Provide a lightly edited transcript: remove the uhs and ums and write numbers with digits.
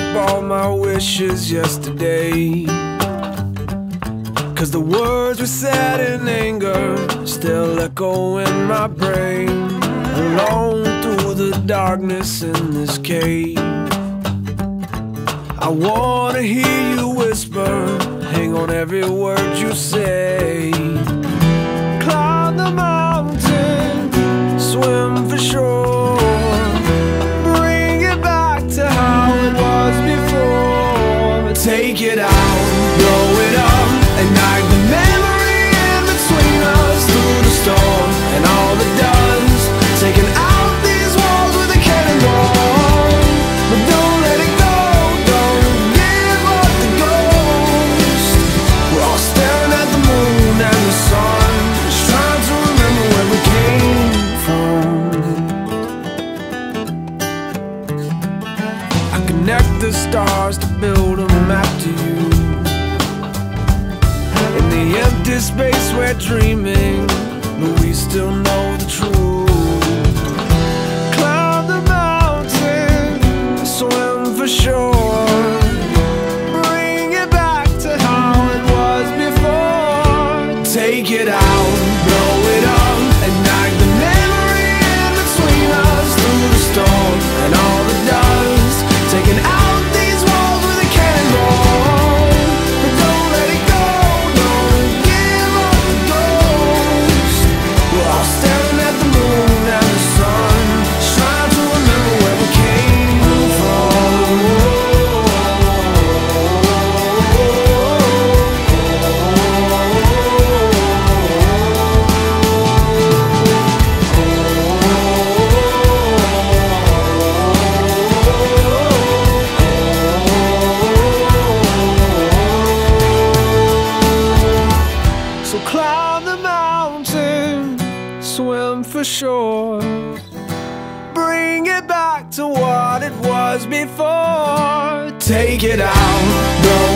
up all my wishes yesterday, 'cause the words we said in anger still echo in my brain. Alone through the darkness in this cave, I wanna hear you whisper, hang on every word you say. Climb the mountain, swim for shore, bring it back to how it was before. But take it out, blow it up, ignite the memory in between us. Through the storm and all the duns, taking out these walls with a cannonball. But don't let it go, don't give up the ghost. We're all staring at the moon and the sun, just trying to remember where we came from. I connect the stars to build a map to you. The empty space we're dreaming, but we still know the truth. Climb the mountain, swim for shore, bring it back to how it was before. Take it out, blow it up, ignite the memory in between us. Through the storm and all the dust, taking out. Climb the mountain, swim for shore, bring it back to what it was before. Take it out, go.